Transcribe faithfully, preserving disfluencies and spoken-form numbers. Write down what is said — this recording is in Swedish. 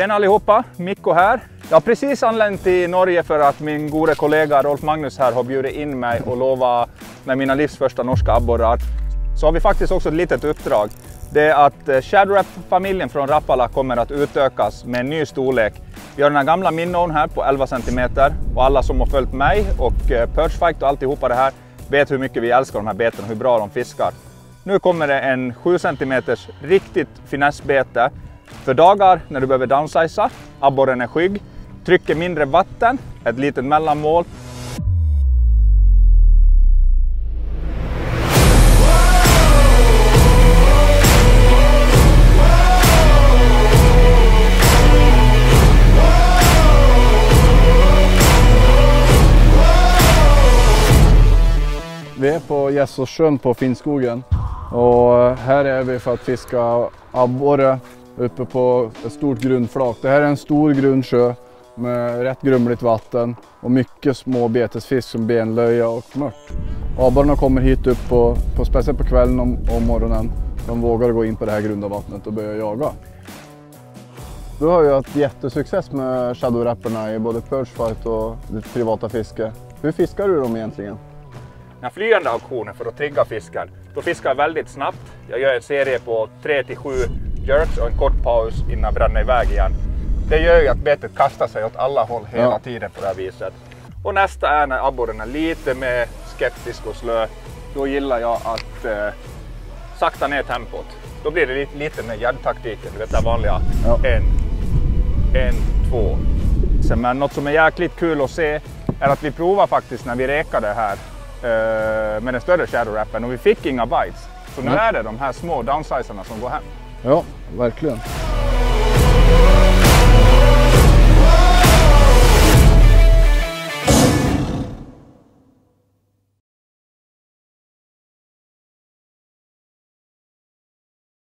Tjena allihopa, Mikko här. Jag har precis anlänt till Norge för att min gode kollega Rolf Magnus här har bjudit in mig och lovat med mina livs första norska abborrar. Så har vi faktiskt också ett litet uppdrag. Det är att Shadow Rap-familjen från Rapala kommer att utökas med en ny storlek. Vi har den här gamla minnån här på elva centimeter och alla som har följt mig och Perchfight och alltihopa det här vet hur mycket vi älskar de här beten och hur bra de fiskar. Nu kommer det en sju centimeter riktigt finessbete för dagar när du behöver downsizea, abborren är skygg, trycker mindre vatten, ett litet mellanmål. Vi är på Gässosjön på Finskogen och här är vi för att fiska abborre uppe på ett stort grundflak. Det här är en stor grundsjö med rätt grumligt vatten och mycket små betesfisk som benlöja och mört. Abborrarna kommer hit upp på, på speciellt på kvällen och morgonen. De vågar gå in på det här grunda vattnet och börja jaga. Vi har ju haft jättesuccess med shadow rapperna i både perchfight och det privata fiske. Hur fiskar du dem egentligen? När flyende auktioner för att trigga fisken, då fiskar jag väldigt snabbt. Jag gör en serie på tre till sju jerks och en kort paus innan jag bränner iväg igen. Det gör ju att betet kastar sig åt alla håll hela ja. tiden på det här viset. Och nästa är när abborren är lite mer skeptisk och slö. Då gillar jag att eh, sakta ner tempot. Då blir det lite, lite med gäddtaktiken, du vet den vanliga. Ja. En, en, två. Sen, men något som är jäkligt kul att se är att vi provar faktiskt när vi rekar det här. Med den större shadow rappen och vi fick inga bites. Så nu mm. är det de här små downsizerna som går hem. Ja, verkligen.